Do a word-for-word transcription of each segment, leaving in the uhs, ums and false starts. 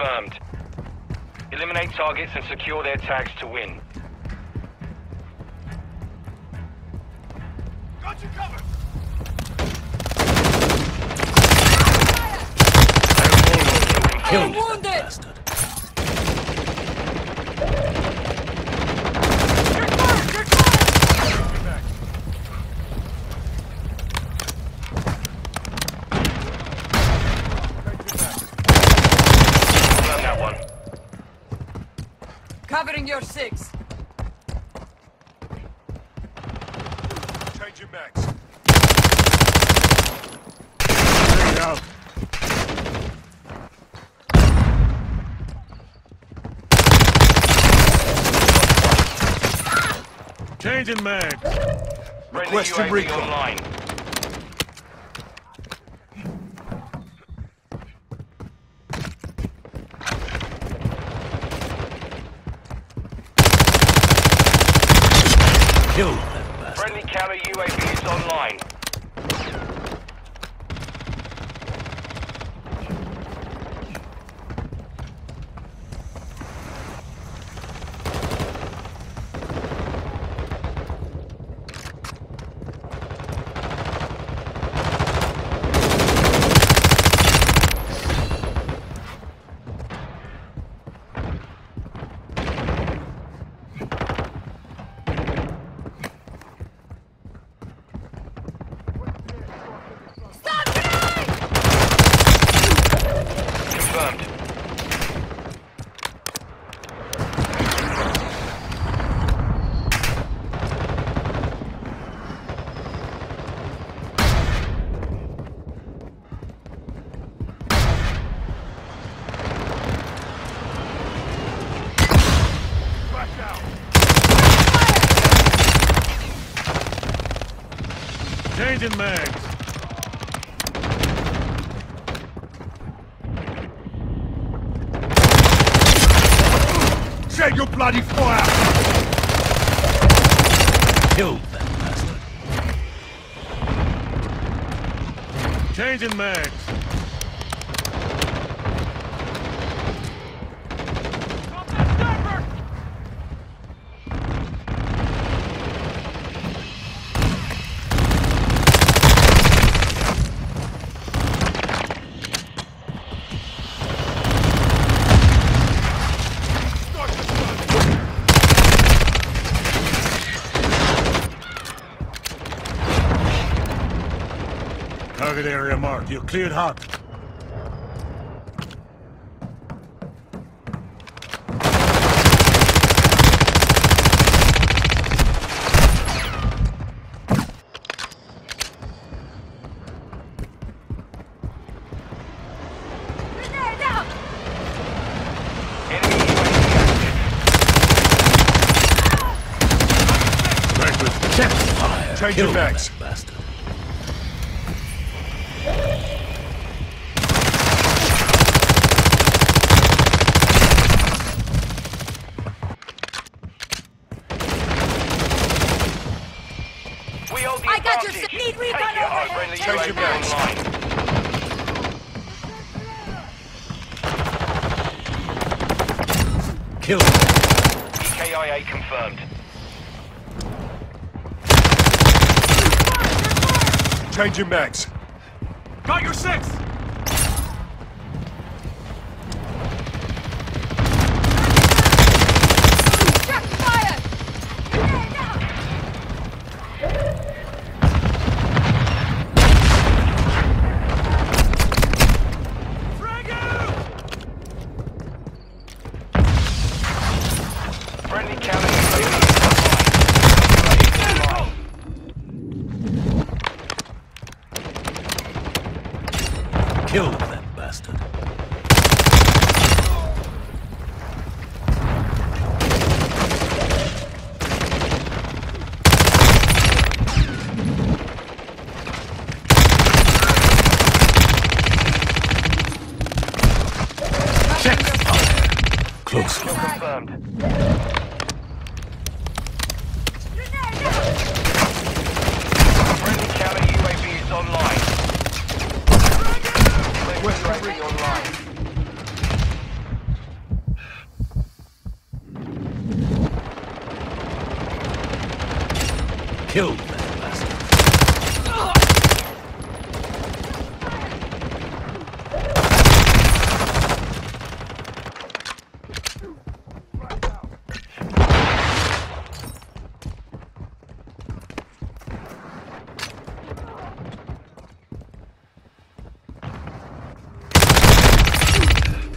confirmed. Eliminate targets and secure their tags to win. Got you covered! I'm wounded! You're fired! You're fired! That one. Covering your six. Change your max. There you go. Changing mag. Request to recall. Online. Kill them. Friendly counter U A V is online. Changing mags. Shake your bloody fire! Kill that bastard. Changing mags. Target area marked. You're cleared hot. Change your backs. Change your backs. Kill them. E K I A confirmed. Change your backs. Got your six. Kill that bastard. Check. Close. Confirmed. Online. killed that bastard.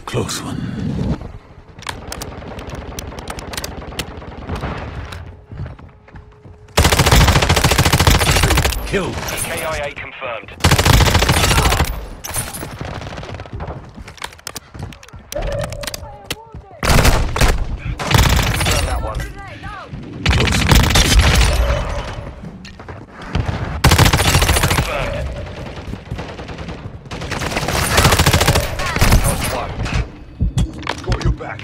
Close one. K I A confirmed. Confirm that one. Confirmed. Confirmed. Got your back.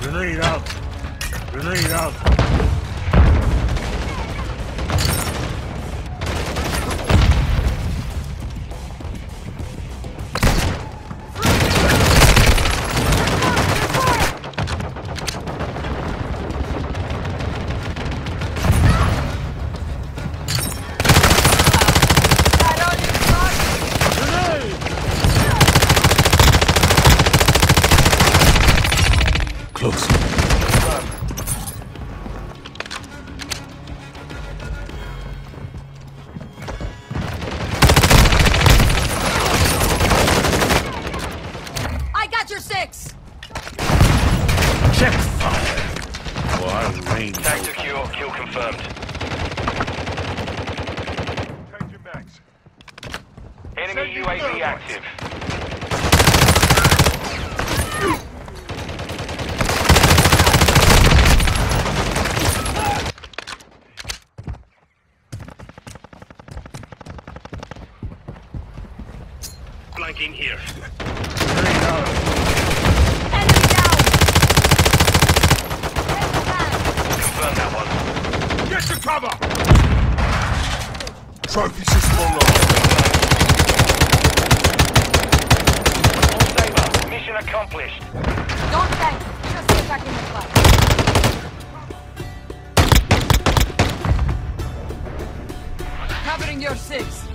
Grenade out! Grenade out! Close. I got your six. Check fire. One range. Tactic kill, kill confirmed. Changing max. Enemy U A V active. Flanking here. Enemy down. Enemy down. Confirm that one. Get to cover. Trophy system online. All saber. Mission accomplished. Don't thank me. Just get back in the fight. Covering your six.